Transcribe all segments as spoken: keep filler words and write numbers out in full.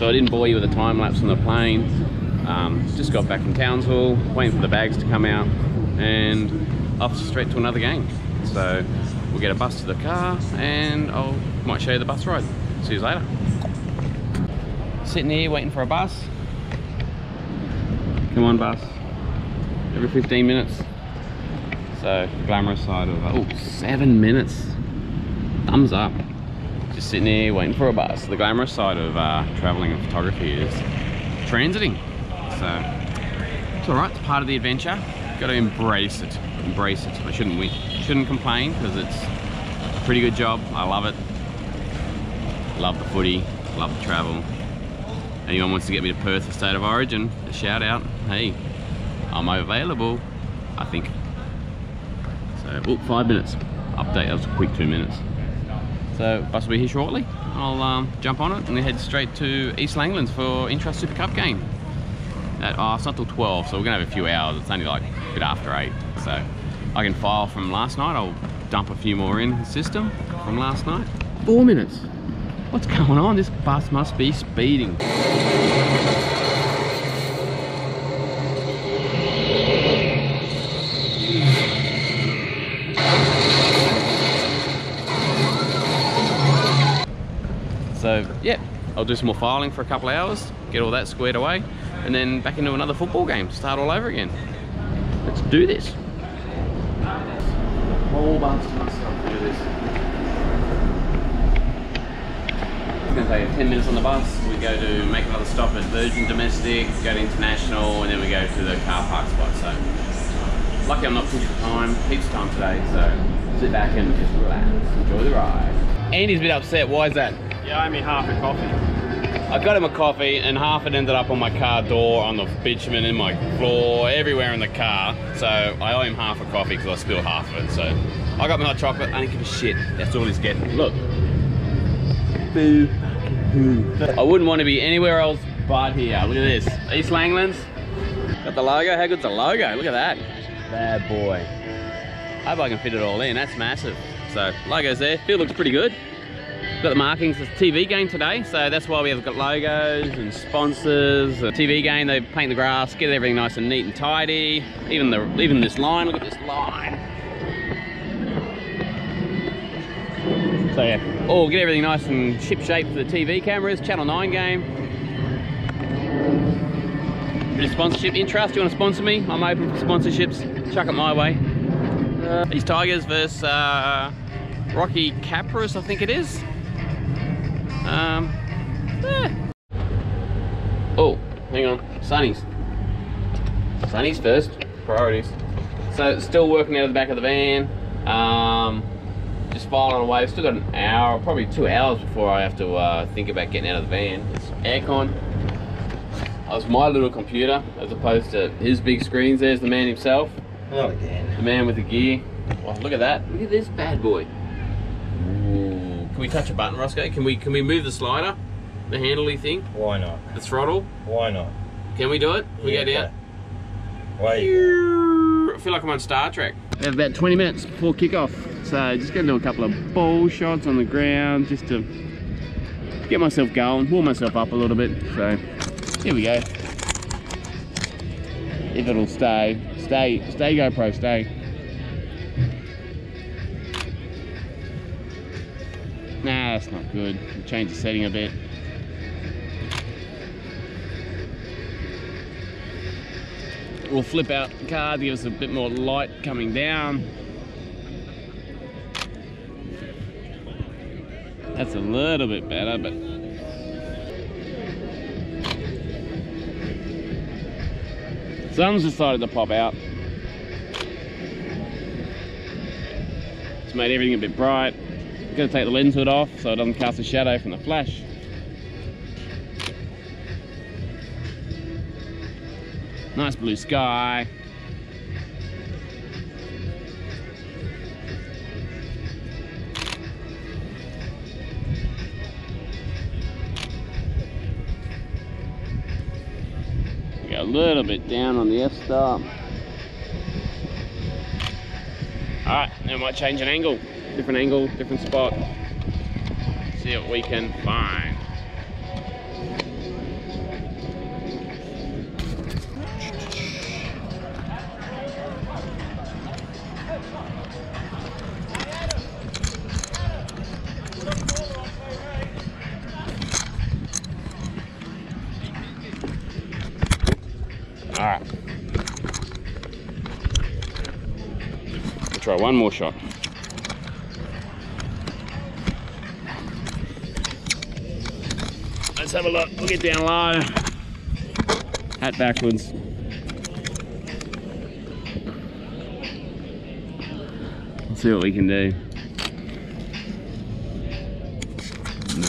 So I didn't bore you with a time lapse on the plane. Um, just got back from Townsville, waiting for the bags to come out, and off straight to another game. So we'll get a bus to the car, and I might show you the bus ride. See you later. Sitting here waiting for a bus. Come on, bus. Every fifteen minutes. So the glamorous side of oh, seven minutes. Thumbs up. Just sitting here waiting for a bus. The glamorous side of uh, traveling and photography is transiting. So it's all right. It's part of the adventure. Got to embrace it. Embrace it. I shouldn't we shouldn't complain because it's a pretty good job. I love it. Love the footy. Love the travel. Anyone wants to get me to Perth for State of Origin, a shout out, hey, I'm available, I think. So, oh, five minutes. Update, that was a quick two minutes. So, bus will be here shortly. I'll um, jump on it and we head straight to East Langlands for Intrust Super Cup game. At, oh, it's not till twelve, so we're gonna have a few hours. It's only like a bit after eight. So, I can file from last night. I'll dump a few more in the system from last night. Four minutes. What's going on? This bus must be speeding. So, yeah, I'll do some more filing for a couple of hours, get all that squared away, and then back into another football game, start all over again. Let's do this. Whole bunch of myself do this. It's going to take ten minutes on the bus. We go to make another stop at Virgin Domestic, go to International, and then we go to the car park spot. So, lucky I'm not pushed for time, heaps of time today, so sit back and just relax, enjoy the ride. Andy's a bit upset, why is that? You owe me half a coffee. I got him a coffee and half it ended up on my car door, on the bitumen, in my floor, everywhere in the car. So I owe him half a coffee because I spilled half of it. So I got my hot chocolate, I don't give a shit. That's all he's getting. Look. Boo. I wouldn't want to be anywhere else but here. Look at this. East Langlands. Got the logo. How good's the logo? Look at that. Bad boy. I hope I can fit it all in. That's massive. So logo's there. Field looks pretty good. Got the markings, it's a T V game today, so that's why we have got logos and sponsors. The T V game, they paint the grass, get everything nice and neat and tidy. Even the even this line, look at this line. So yeah, all get everything nice and ship shape for the T V cameras, Channel nine game. Bit of sponsorship interest, you want to sponsor me? I'm open for sponsorships, chuck it my way. Uh, these Tigers versus uh, Rocky Capras, I think it is. Um, eh. Oh, hang on, Sunny's. Sunny's first, priorities. So, still working out of the back of the van, um, just filing away. Still got an hour, probably two hours before I have to uh, think about getting out of the van. It's aircon. That was my little computer, as opposed to his big screens. There's the man himself. Not again. The man with the gear. Oh, look at that. Look at this bad boy. Can we touch a button, Roscoe? Can we can we move the slider, the handly thing? Why not? The throttle? Why not? Can we do it? Can yeah, we go down? Wait. I feel like I'm on Star Trek. We have about twenty minutes before kickoff, so just gonna do a couple of ball shots on the ground just to get myself going, warm myself up a little bit. So here we go. If it'll stay, stay, stay, GoPro, stay. Nah, that's not good. We'll change the setting a bit. We'll flip out the car to give us a bit more light coming down. That's a little bit better, but sun's decided to pop out. It's made everything a bit bright. I'm going to take the lens hood off so it doesn't cast a shadow from the flash. Nice blue sky. Go a little bit down on the f-stop. Alright, now I might change an angle. Different angle, different spot. See what we can find. try one more shot. Let's have a look. We'll get down low. Hat backwards. Let's see what we can do.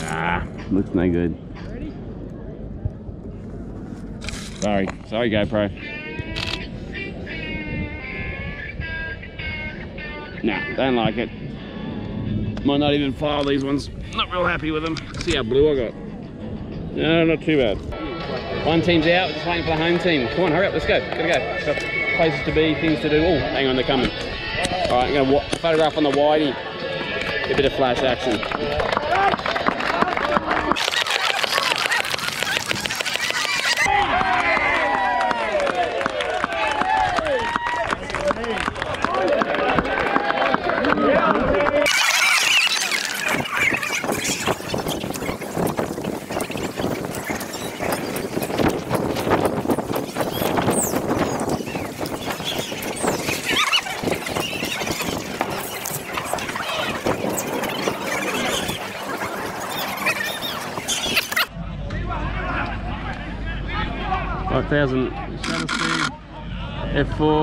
Nah, looks no good. Sorry, sorry GoPro. Nah, don't like it. Might not even file these ones. Not real happy with them. See how blue I got. No, not too bad. One team's out, we're just waiting for the home team. Come on, hurry up, let's go. Gotta go. Got places to be, things to do. Oh, hang on, they're coming. All right, I'm gonna wa photograph on the widey. Get a bit of flash action. five thousand shutter speed, F four.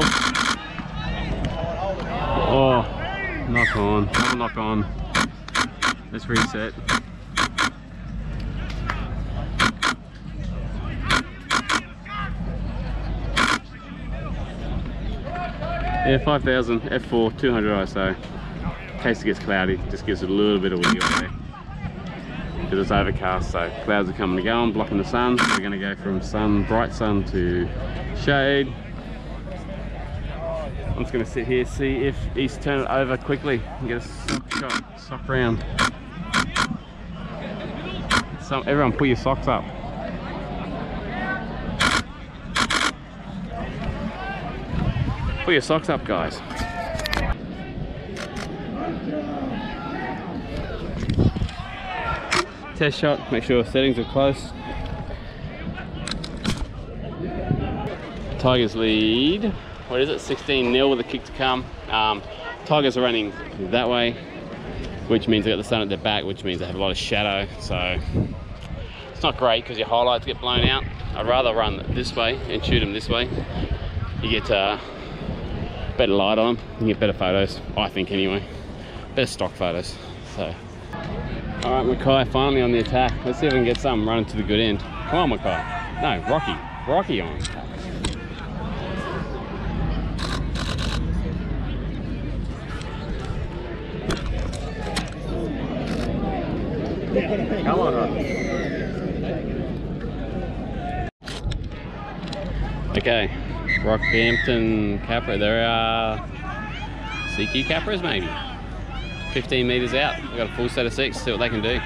Oh, knock on, another knock on. Let's reset. Yeah, five thousand, F four, two hundred I S O. In case it gets cloudy, just gives it a little bit of wiggle there. Because it's overcast, so clouds are coming to go on, blocking the sun. So we're going to go from sun, bright sun to shade. I'm just going to sit here, see if he's turned it over quickly and get a sock shot, sock round. So everyone, pull your socks up. Pull your socks up, guys. Test shot, make sure settings are close. Tigers lead, what is it, sixteen nil with a kick to come. Um, Tigers are running that way, which means they've got the sun at their back, which means they have a lot of shadow, so it's not great because your highlights get blown out. I'd rather run this way and shoot them this way. You get uh, better light on them, you get better photos, I think anyway. Better stock photos, so. All right, Mackay finally on the attack. Let's see if we can get something running to the good end. Come on, Mackay. No, Rocky. Rocky on. Come on, Rocky. Okay, Rockhampton Capra. There are C Q Capras, maybe. fifteen metres out, we've got a full set of six, see what they can do.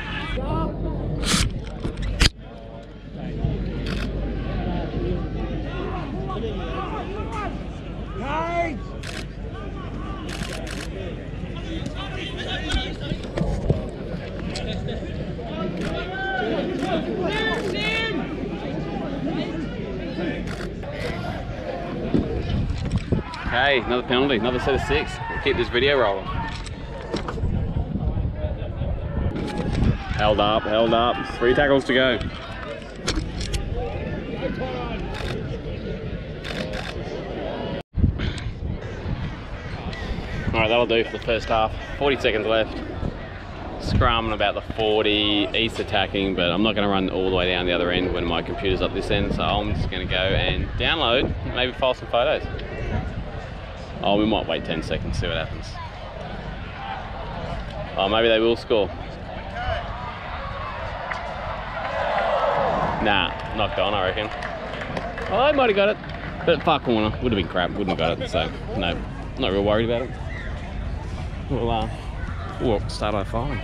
Okay, another penalty, another set of six. We'll keep this video rolling. Held up, held up. Three tackles to go. Alright, that'll do for the first half. forty seconds left. Scrum about the forty, East attacking, but I'm not going to run all the way down the other end when my computer's up this end, so I'm just going to go and download, maybe file some photos. Oh, we might wait ten seconds, see what happens. Oh, maybe they will score. Nah, not gone, I reckon. Oh, I might have got it, but far corner. Would have been crap, wouldn't have got it, so no, not real worried about it. We'll, uh, we'll start our five.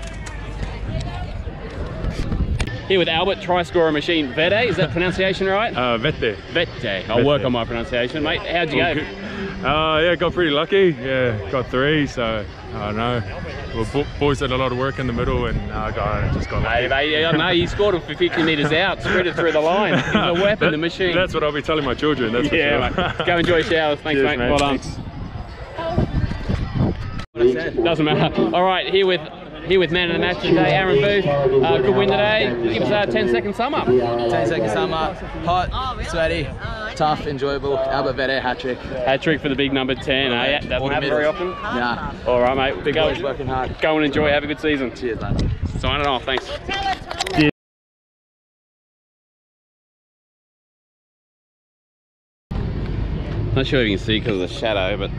Here with Albert, try scorer machine, Vedder, is that pronunciation right? Uh, Vedder. Vedder, I'll Vedder. work on my pronunciation, mate. How'd you go? Uh, yeah, got pretty lucky, yeah, got three, so I don't know. Well, boys did a lot of work in the middle, and uh, I just got lucky. Hey, I know, you scored him for fifty metres out, spread it through the line. It's a weapon, that, the machine. That's what I'll be telling my children. That's yeah, for sure. Mate. Go enjoy your showers. Thanks, yes, mate. Well done. Doesn't matter. All right, here with here with man of the match today, Aaron Booth. Uh, good win today. Give us a ten second sum up. ten second sum up. Hot, sweaty, tough, enjoyable. Albert Vedder hat trick. Hat trick for the big number ten. Eh? That doesn't happen very often. Nah. All right, mate. Big boys working hard. Go and enjoy. Have a good season. Cheers, mate. Signing off. Thanks. Cheers. Not sure if you can see because of the shadow, but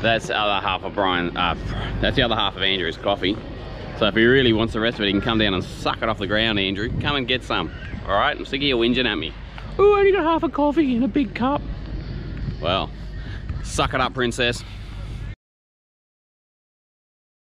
that's the other half of Brian. Uh, that's the other half of Andrew's coffee. So if he really wants the rest of it, he can come down and suck it off the ground, Andrew. Come and get some. All right, I'm sick of you whinging at me. Ooh, I only got half a coffee in a big cup. Well, suck it up, princess.